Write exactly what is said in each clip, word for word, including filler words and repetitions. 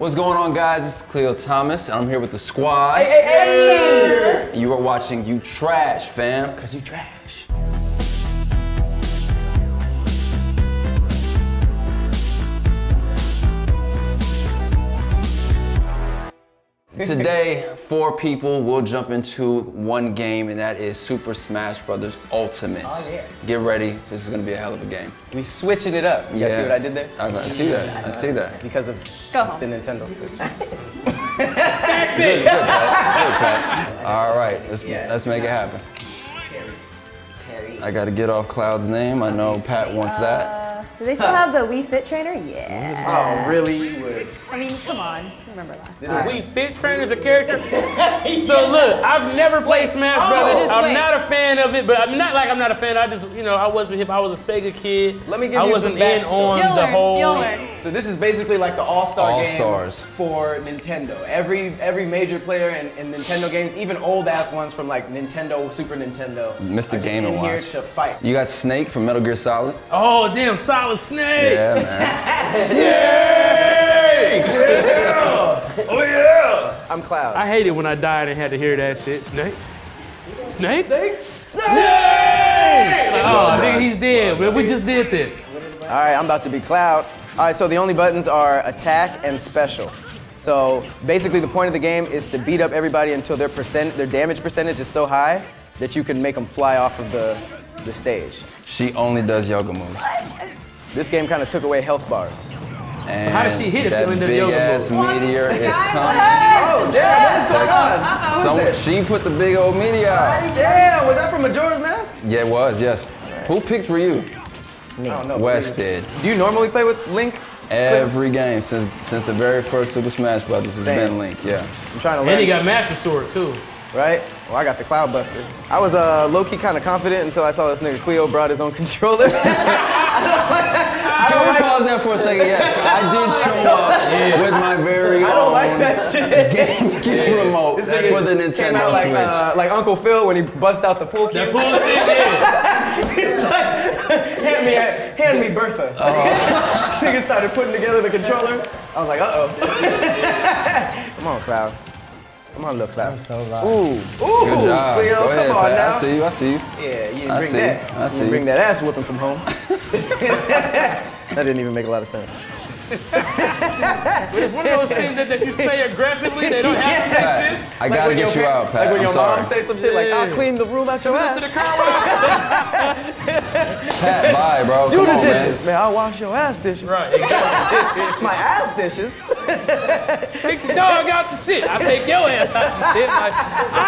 What's going on, guys? It's Khleo Thomas, and I'm here with the squad. Hey, hey, hey. You are watching You Trash Fam. Cause you trash. Today, four people will jump into one game, and that is Super Smash Brothers Ultimate. Oh, yeah. Get ready, this is gonna be a hell of a game. We switching it up. You yeah. guys see what I did there? I, I see that, I see that. Because of Go the Nintendo Switch. That's it! Good, good, Pat. Good, Pat. All right, let's, yeah. let's make it happen. Perry. Perry. I gotta get off Cloud's name, I know Pat wants uh, that. Do they still huh. have the Wii Fit Trainer? Yeah. Oh, really? I mean, come on. Remember last time. This Wii Fit Trainer's a character. yeah. So look, I've never played Smash oh, Brothers. I'm wait. not a fan of it, but I'm not like I'm not a fan. I just, you know, I wasn't hip. I was a Sega kid. Let me give I you wasn't some in on You'll the learn. whole. So this is basically like the all-star all game stars. for Nintendo. Every every major player in, in Nintendo games, even old-ass ones from like Nintendo, Super Nintendo. Mister Game and Watch. Here to fight. You got Snake from Metal Gear Solid. Oh damn, Solid Snake. Yeah, man. yeah. Yeah. Oh yeah! I'm Cloud. I hated when I died and had to hear that shit. Snake? Snake? Snake? Snake! Oh, I think he's dead. Well, we just did this. All right, I'm about to be Cloud. All right, so the only buttons are attack and special. So basically the point of the game is to beat up everybody until their percent, their damage percentage is so high that you can make them fly off of the, the stage. She only does yoga moves. This game kind of took away health bars. And so how does she hit if she in the yoga ass move? Meteor is coming. Oh damn! What is going on? Uh-oh. So this? She put the big old meteor out. Oh, damn! Was that from Majora's Mask? Yeah, it was. Yes. Right. Who picked Ryu? Me. I don't know. Wes did. Do you normally play with Link? Every game since since the very first Super Smash Brothers has Same. been Link. Yeah. I'm trying to learn. And he got Master Sword too. Right? Well, I got the Cloud Buster. I was uh, low-key kind of confident until I saw this nigga Khleo brought his own controller. I don't like, I don't like pause that for a second. Yes, I did show up yeah. with my very I don't own like that shit. GameCube yeah. remote this nigga for the Nintendo like, Switch. Uh, like Uncle Phil when he bust out the pool cue. That pool stick is. He's like, hand me, hand me Bertha. Uh -huh. Nigga started putting together the controller. I was like, uh-oh. Come on, Cloud. Come on, look, Cloud. So Ooh, Ooh, Good job. Cleo, Go ahead, come on now. I see you, I see you. Yeah, you I bring see that. I you see bring that ass whooping from home. That didn't even make a lot of sense. But it's one of those things that, that you say aggressively, they don't have to make sense. I gotta get you out, Pat. Like when your mom say some shit like, I'll clean the room out your ass. To the car wash. Pat, bye, bro. Do the dishes, man. I'll wash your ass dishes. Right. My ass dishes. Take the dog out the shit. I'll take your ass out the shit. Like,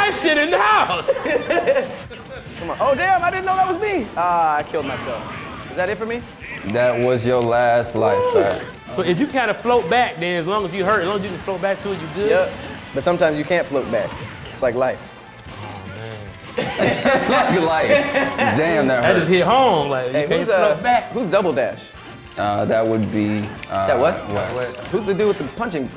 I shit in the house. Come on. Oh, damn, I didn't know that was me. Ah, uh, I killed myself. Is that it for me? That was your last life, Pat. So if you kind of float back, then as long as you hurt, as long as you can float back to it, you good. Yep. But sometimes you can't float back. It's like life. Oh, man. It's like life. Damn, that hurt. I just hit home. Like, hey, you can't uh, float back. Who's Double Dash? Uh, that would be... Uh, Is that Wes? Wes. Who's the dude with the punching?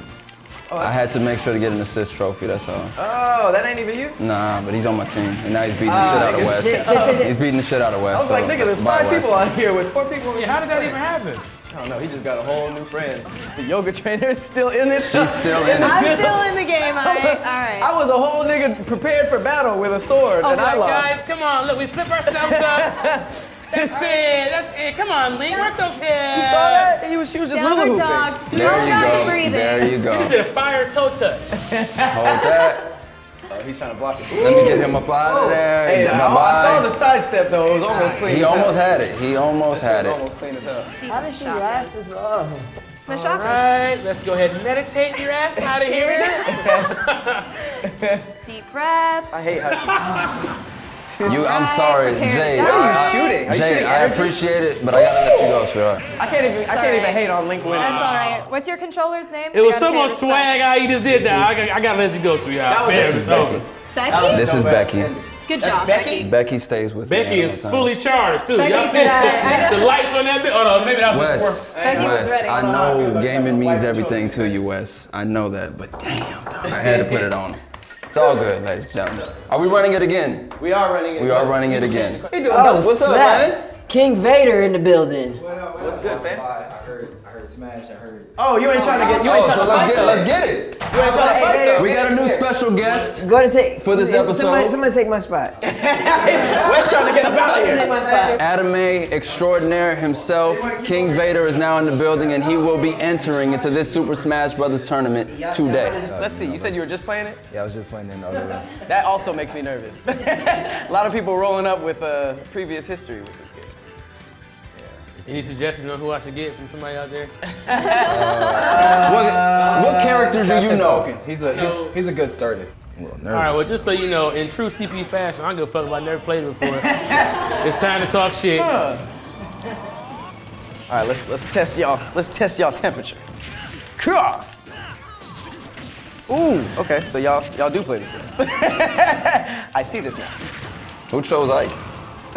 Oh, I had to make sure to get an assist trophy, that's all. Oh, that ain't even you? Nah, but he's on my team. And now he's beating uh, the shit out of Wes. Shit, shit, shit. He's beating the shit out of Wes. I was so, like, nigga, there's five Wes. people out here with four people. Yeah, how did that even happen? I don't know, he just got a whole new friend. The yoga trainer is still in it. She's still in it. I'm still in the game, all right? All right. I was a whole nigga prepared for battle with a sword, oh and I lost. Guys, come on, look, we flip ourselves up. That's it, that's it. Come on, Link, work those hips. You saw that? He was, she was just hula hooping. Dog. There you go, there you go. She just did a fire toe touch. Hold that. He's trying to block it. Let me get him up out oh. of there. Hey, I, I saw the sidestep though. It was almost clean. He almost had it. He almost had it. Almost clean as hell. How did she last? Oh. It's my shoppers. All right, let's go ahead and meditate your ass out of here. Deep breaths. I hate how she. You, I'm sorry, Jade. Why are you shooting? Are you Jade, shooting I appreciate it, but I gotta let you go, sweetheart. I can't even, I can't even hate on Link Winner. That's all right. What's your controller's name? It was someone's swag. I you just did that. I, I gotta let you go, sweetheart. That was Becky. Becky. This is Becky. Good job, Becky. Becky stays with me. Becky is fully charged too. Y'all see the lights on that bit? Oh no, maybe that was Wes. Becky was ready. I know gaming means everything to you, Wes. I know that, but damn, I had to put it on. It's all good, ladies and gentlemen. Are we running it again? We are running it again. We are running it again. Hey, dude, oh, what's snap. up, man? King Vader in the building. What up, what what's up, good, man? I heard, I heard Smash, I heard. Oh, you ain't oh, trying to get, you ain't oh, trying so to let's get, let's get it. You ain't trying to fight, though. We got a new special guest Go to take, for this episode. Somebody, somebody take my spot. Wes trying to get him out of here. Adam A. Extraordinaire himself, King Vader, is now in the building, and he will be entering into this Super Smash Brothers tournament today. Let's see, you said you were just playing it? Yeah, I was just playing it in the other room. That also makes me nervous. A lot of people rolling up with uh, previous history with this game. Any suggestions on who I should get from somebody out there? uh, what, what character do you know? Falcon. He's a he's, he's a good starter. I'm a little nervous. All right, well, just so you know, in true C P fashion, I don't give a fuck if I never played it before. It's time to talk shit. Uh. All right, let's let's test y'all. Let's test y'all temperature. Ooh, okay, so y'all y'all do play this game. I see this now. Who chose Ike?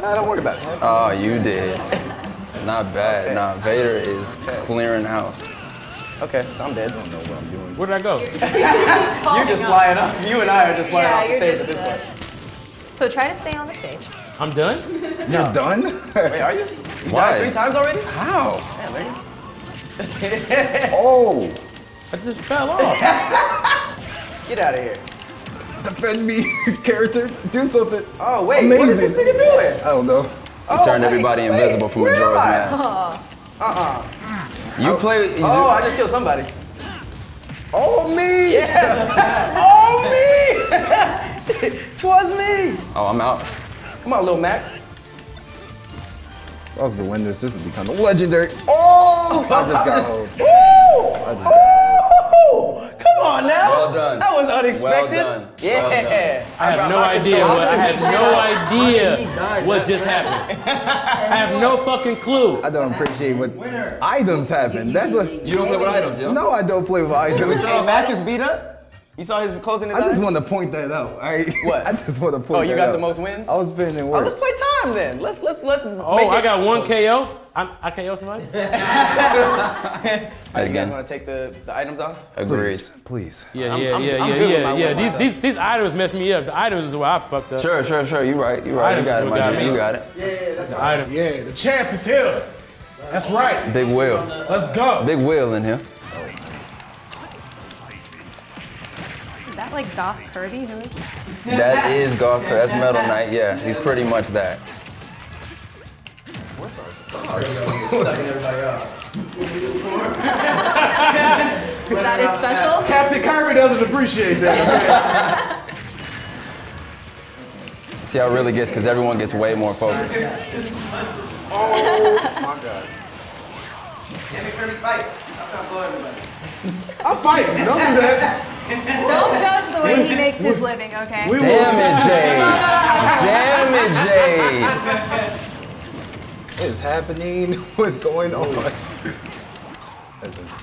Nah, don't worry about it. Oh, you did. Not bad. Okay. Nah, Vader is clearing house. Okay, so I'm dead. I don't know what I'm doing. Where did I go? You're just flying up. You and I are just flying yeah, off the stage at this point. So try to stay on the stage. I'm done? No. You're done? Wait, are you? You Why? died three times already? How? Man, Larry. Oh. I just fell off. Get out of here. Defend me, character. Do something. Oh, wait. Amazing. What is this nigga doing? I don't know. He oh, turned wait, everybody wait, invisible from Majora's Mask. Uh-uh. You oh, play... You oh, do. I just killed somebody. Oh, me! Yes! Oh, me! Twas me! Oh, I'm out. Come on, little Mac. If I was to win this, this would be kind of legendary. Oh! I just got old. Woo! Come on now! Well done. That was unexpected. Well done. Yeah. Well done. I, I have no idea what, I have no idea what just happened. I have no fucking clue. I don't appreciate what Winner. items happen. That's what you don't play with items, yo. No, I don't play with items. Hey, Mac is beat up. You saw his closing his eyes? I just want to point that out. All right. What? I just want to point that out. Oh, you got out. the most wins? I was spending work. Oh, let's play time then. Let's let's let's. Oh, make I it. got one so, K O. I'm, I K O somebody. Again. You guys want to take the, the items off? Agrees. Please. Please. Yeah, I'm, yeah, I'm, yeah, I'm yeah, yeah, yeah. These myself. these these items messed me up. The items is where I fucked up. Sure, sure, sure. You right. You right. You got it, my G. You got it. Yeah, yeah, that's the item. Yeah, the champ is here. That's right. Big Will. Let's go. Big Will in here. Is that like Goth Purdy? Who is that? That is Goth Purdy. That's Metal Knight. Yeah, he's pretty much that. Where's our star? Sucking everybody up. Is that his special? Captain Kirby doesn't appreciate that. Okay. See how it really gets, because everyone gets way more focused. Oh my god. Captain Kirby, fight. I'm not blowing everybody. I'm fighting. Don't do that. Don't judge the way he makes his living, okay? Damn it, Jade. Damn it, Jade. What is happening? What's going on?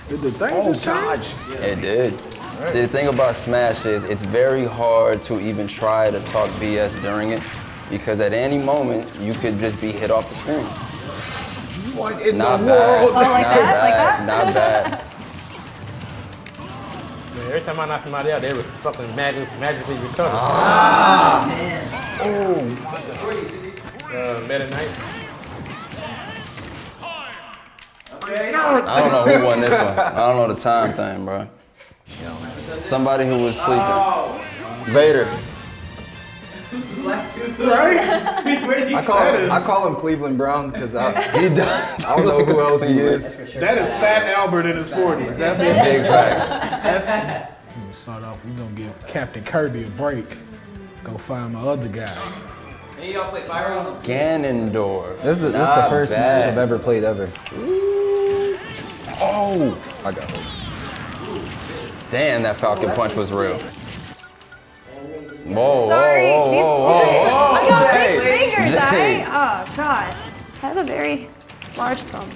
Did the thing oh, just charge? It did. Right. See, the thing about Smash is it's very hard to even try to talk B S during it because at any moment, you could just be hit off the screen. What in not the bad. world? Oh, like not that? Bad. Like that? Not bad. Every time I knock somebody out, they were fucking magic, magically recovered. Ah, man. Oh, my God. Uh, Metal Knight. I don't know who won this one. I don't know the time thing, bro. Somebody who was sleeping. Oh. Vader. Right? I call him, I call him Cleveland Brown because I he does. I don't know who else he is. That is Fat Albert in his forties. That's a big facts. That's. We're gonna start off. We're gonna give Captain Kirby a break. Go find my other guy. Hey, y'all play Fire Emblem? Ganondorf. This is this is the first match I've ever played ever. Ooh. Oh, I got it. Damn, that Falcon oh, punch was real. Whoa, Sorry. whoa, whoa, whoa, These, whoa, I got big fingers, Jay. I? Oh, God. I have a very large thumb.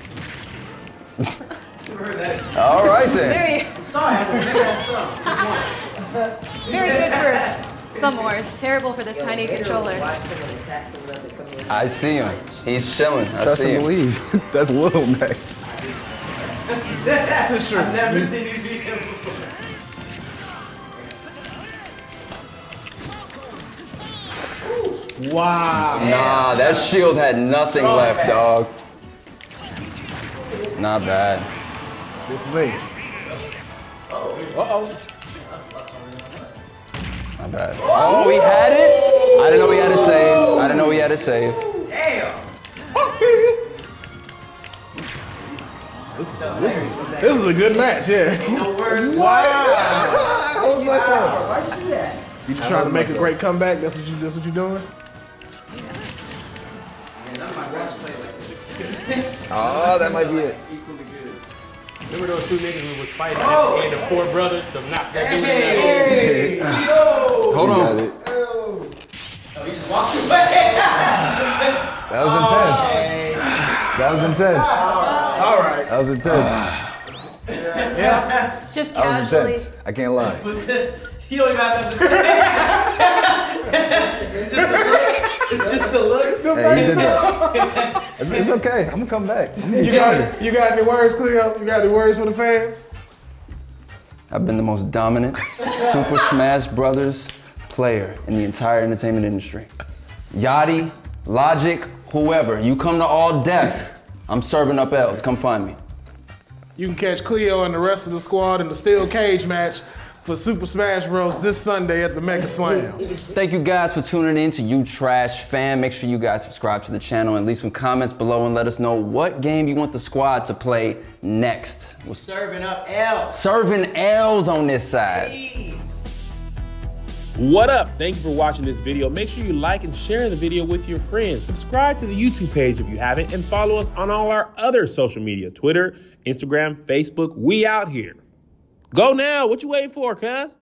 All right, then. Very, I'm sorry, I have a big ass thumb. Very good for thumb wars. Terrible for this Yo, tiny controller. I see him. He's chilling. I Trust see him. Believe. That's Little Mac. That's for sure. I've never seen you beat him before. Wow. Nah, that shield had nothing left, dog. Not bad. Safe to leave. Uh-oh. My bad. Oh, he had it? I didn't know he had it saved. I didn't know he had it saved. Damn. This is, this, is, this is a good match, yeah. No words. Wow. Hold myself. Why'd you do that? You just trying to make myself. a great comeback? That's what you. That's what you doing? Yeah. Not my watch place. Oh, that might be it. Equally good. Remember those two niggas who was fighting oh. and the four brothers to knock that dude hey. out? Hey. Yo. Hold on. It. Oh. Oh, he just walked away. That was oh. intense. That was intense. Oh. All right. That was intense. Uh, yeah. yeah. Just casually. That was intense. I can't lie. You don't even have to say It's just a look. It's just a look. Hey, you did that. It's, it's okay. I'm going to come back. You got, you got any words, Khleo? You got any words for the fans? I've been the most dominant Super Smash Brothers player in the entire entertainment industry. Yachty, Logic, whoever. You come to all death. I'm serving up L's, come find me. You can catch Khleo and the rest of the squad in the steel cage match for Super Smash Bros. This Sunday at the Mega Slam. Thank you guys for tuning in to You Trash Fam. Make sure you guys subscribe to the channel and leave some comments below and let us know what game you want the squad to play next. We're serving up L's. Serving L's on this side. Hey. What up? Thank you for watching this video. Make sure you like and share the video with your friends. Subscribe to the YouTube page if you haven't, and follow us on all our other social media, Twitter, Instagram, Facebook. We out here. Go now. What you waiting for, cuz?